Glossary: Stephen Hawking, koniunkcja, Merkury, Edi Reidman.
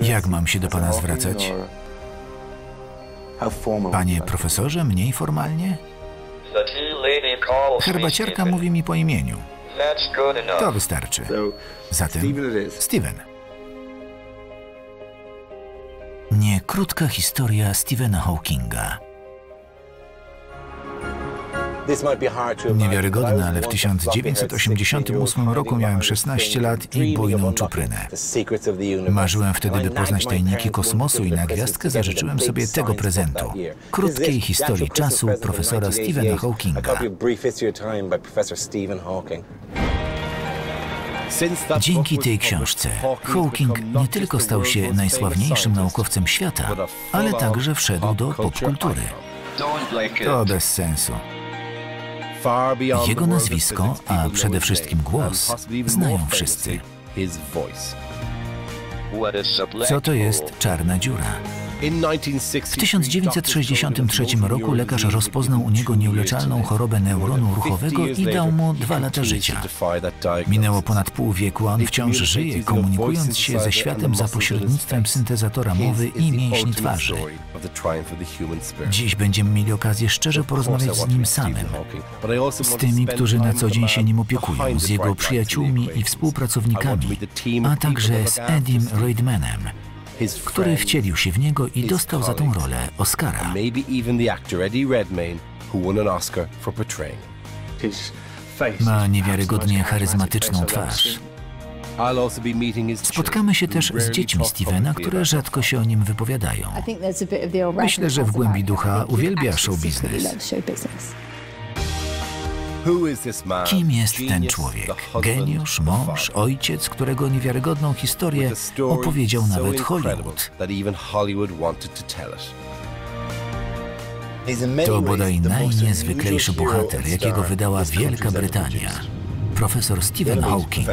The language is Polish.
Jak mam się do pana zwracać? Panie profesorze, mniej formalnie? Herbaciarka mówi mi po imieniu. To wystarczy. Zatem, Stephen. Nie krótka historia Stephena Hawkinga. Niewiarygodne, ale w 1988 roku miałem 16 lat i bujną czuprynę. Marzyłem wtedy, by poznać tajniki kosmosu i na gwiazdkę zażyczyłem sobie tego prezentu. Krótkiej historii czasu profesora Stephena Hawkinga. Dzięki tej książce Hawking nie tylko stał się najsławniejszym naukowcem świata, ale także wszedł do popkultury. To bez sensu. Jego nazwisko, a przede wszystkim głos, znają wszyscy. Co to jest czarna dziura? W 1963 roku lekarz rozpoznał u niego nieuleczalną chorobę neuronu ruchowego i dał mu 2 lata życia. Minęło ponad pół wieku, a on wciąż żyje, komunikując się ze światem za pośrednictwem syntezatora mowy i mięśni twarzy. Dziś będziemy mieli okazję szczerze porozmawiać z nim samym, z tymi, którzy na co dzień się nim opiekują, z jego przyjaciółmi i współpracownikami, a także z Edim Reidmanem, który wcielił się w niego i dostał za tą rolę Oscara. Ma niewiarygodnie charyzmatyczną twarz. Spotkamy się też z dziećmi Stephena, które rzadko się o nim wypowiadają. Myślę, że w głębi ducha uwielbia show biznes. Kim jest ten człowiek? Geniusz, mąż, ojciec, którego niewiarygodną historię opowiedział nawet Hollywood. To bodaj najniezwyklejszy bohater, jakiego wydała Wielka Brytania. Profesor Stephen Hawking.